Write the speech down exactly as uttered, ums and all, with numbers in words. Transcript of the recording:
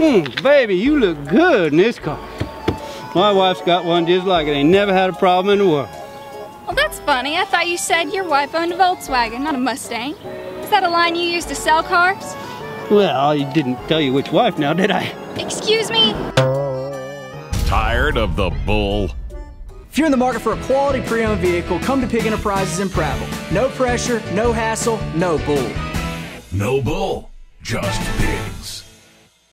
Mm, baby, you look good in this car. My wife's got one just like it. Ain't never had a problem in the world. Well, that's funny. I thought you said your wife owned a Volkswagen, not a Mustang. Is that a line you used to sell cars? Well, I didn't tell you which wife now, did I? Excuse me? Tired of the bull? If you're in the market for a quality pre-owned vehicle, come to Pig Enterprises in Prattle. No pressure, no hassle, no bull. No bull, just pigs.